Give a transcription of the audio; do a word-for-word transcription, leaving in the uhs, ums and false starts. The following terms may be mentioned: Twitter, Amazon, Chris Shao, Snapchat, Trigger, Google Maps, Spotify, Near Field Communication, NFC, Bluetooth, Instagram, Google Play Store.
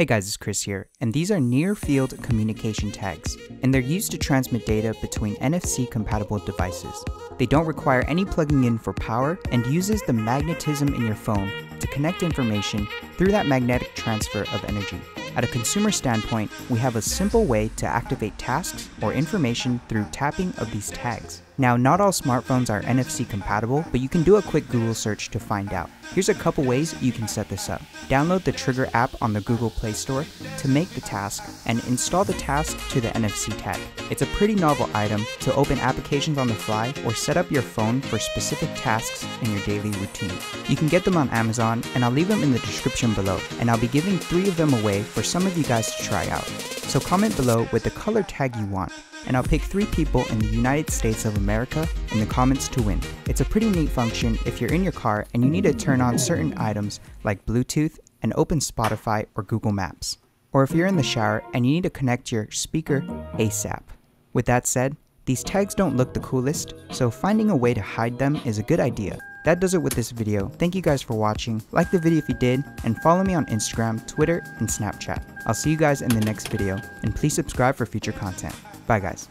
Hey guys, it's Chris here, and these are near-field communication tags, and they're used to transmit data between N F C compatible devices. They don't require any plugging in for power and uses the magnetism in your phone to connect information through that magnetic transfer of energy. At a consumer standpoint, we have a simple way to activate tasks or information through tapping of these tags. Now, not all smartphones are N F C compatible, but you can do a quick Google search to find out. Here's a couple ways you can set this up. Download the Trigger app on the Google Play Store to make the task and install the task to the N F C tag. It's a pretty novel item to open applications on the fly or set up your phone for specific tasks in your daily routine. You can get them on Amazon, and I'll leave them in the description below, and I'll be giving three of them away for some of you guys to try out. So comment below with the color tag you want, and I'll pick three people in the United States of America in the comments to win. It's a pretty neat function if you're in your car and you need to turn on certain items like Bluetooth and open Spotify or Google Maps. Or if you're in the shower and you need to connect your speaker ASAP. With that said, these tags don't look the coolest, so finding a way to hide them is a good idea. That does it with this video. Thank you guys for watching. Like the video if you did, and follow me on Instagram, Twitter, and Snapchat. I'll see you guys in the next video, and please subscribe for future content. Bye guys.